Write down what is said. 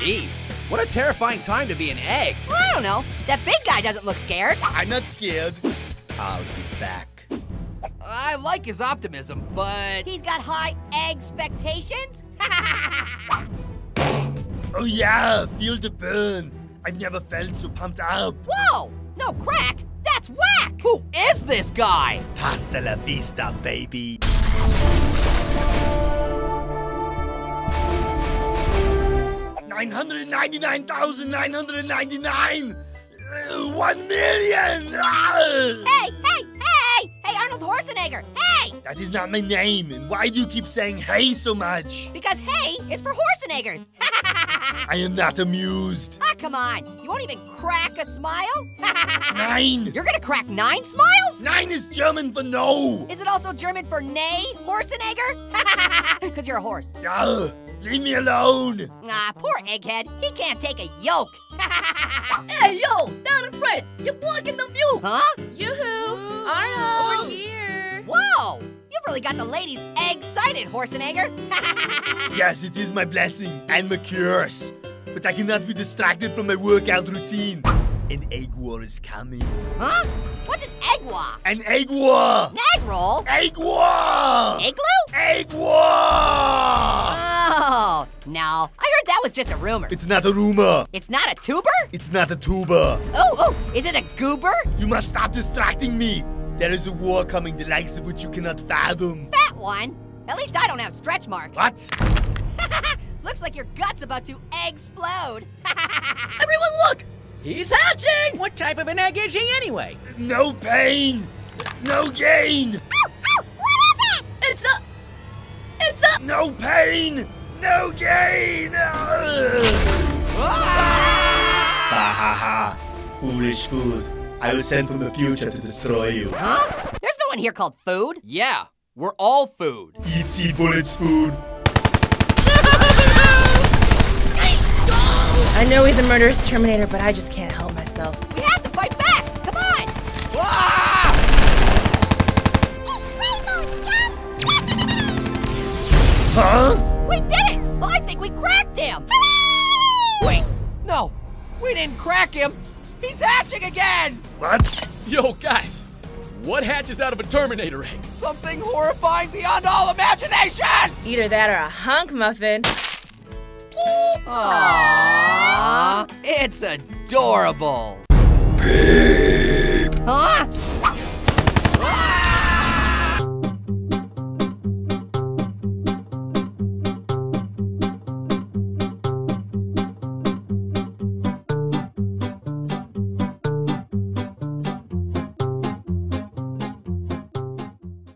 Jeez, what a terrifying time to be an egg. Well, I don't know. That big guy doesn't look scared. I'm not scared. I'll be back. I like his optimism, but... He's got high egg-spectations? Oh yeah, feel the burn. I've never felt so pumped up. Whoa, no crack, that's whack. Who is this guy? Hasta la vista, baby. $999,999! 1 million! Hey, hey, hey! Hey, Arnold Schwarzenegger, hey! That is not my name, and why do you keep saying hey so much? Because hey is for Schwarzeneggers! I am not amused. Ah, come on, you won't even crack a smile? 9! You're gonna crack 9 smiles? 9 is German for no! Is it also German for nay, Schwarzenegger? Because you're a horse. Ugh. Leave me alone! Ah, poor egghead. He can't take a yoke. Hey, yo! Down in front! You're blocking the view! Huh? Yoo-hoo! Arnold! Over here! Whoa! You've really got the ladies egg-sighted, Schwarzenegger! Yes, it is my blessing and my curse. But I cannot be distracted from my workout routine. An egg war is coming. Huh? What's an egg war? An egg war! An egg roll? Egg war! Igloo? Egg war! Oh, no. I heard that was just a rumor. It's not a rumor. It's not a tuber? It's not a tuber. Oh, is it a goober? You must stop distracting me. There is a war coming, the likes of which you cannot fathom. Fat one? At least I don't have stretch marks. What? Looks like your gut's about to egg-splode. Everyone look! He's hatching! What type of an egg is he anyway? No pain, no gain. Oh, what is it? It's a... No pain, no gain. Ha ha ha, foolish food. I was sent from the future to destroy you. Huh? There's no one here called food. Yeah, we're all food. Eat seed bullets, food. I know he's a murderous Terminator, but I just can't help myself. We have to fight back! Come on! Ah! Eat rainbow scum! Huh? We did it! Well, I think we cracked him! Wait, no, we didn't crack him. He's hatching again! What? Yo, guys, what hatches out of a Terminator egg? Something horrifying beyond all imagination! Either that or a hunk muffin. Aww, it's adorable. Huh?